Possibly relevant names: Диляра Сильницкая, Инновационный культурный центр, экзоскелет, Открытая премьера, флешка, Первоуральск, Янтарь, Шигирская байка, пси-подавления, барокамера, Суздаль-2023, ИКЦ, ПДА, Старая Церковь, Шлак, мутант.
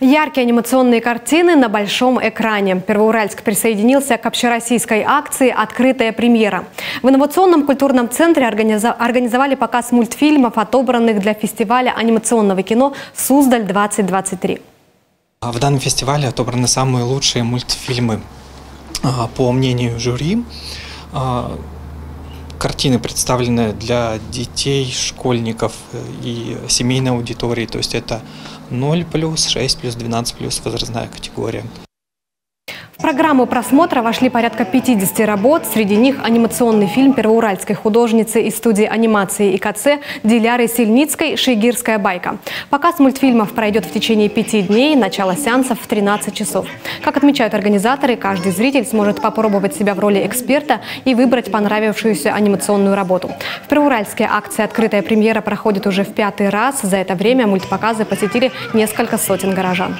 Яркие анимационные картины на большом экране. Первоуральск присоединился к общероссийской акции «Открытая премьера». В инновационном культурном центре организовали показ мультфильмов, отобранных для фестиваля анимационного кино «Суздаль-2023». В данном фестивале отобраны самые лучшие мультфильмы. По мнению жюри, картины представлены для детей, школьников и семейной аудитории. То есть это 0+, 6+, 12+, возрастная категория. В программу просмотра вошли порядка 50 работ. Среди них анимационный фильм первоуральской художницы из студии анимации ИКЦ Диляры Сильницкой «Шигирская байка». Показ мультфильмов пройдет в течение 5 дней, начало сеансов в 13 часов. Как отмечают организаторы, каждый зритель сможет попробовать себя в роли эксперта и выбрать понравившуюся анимационную работу. В Первоуральске акция «Открытая премьера» проходит уже в 5-й раз. За это время мультпоказы посетили несколько сотен горожан.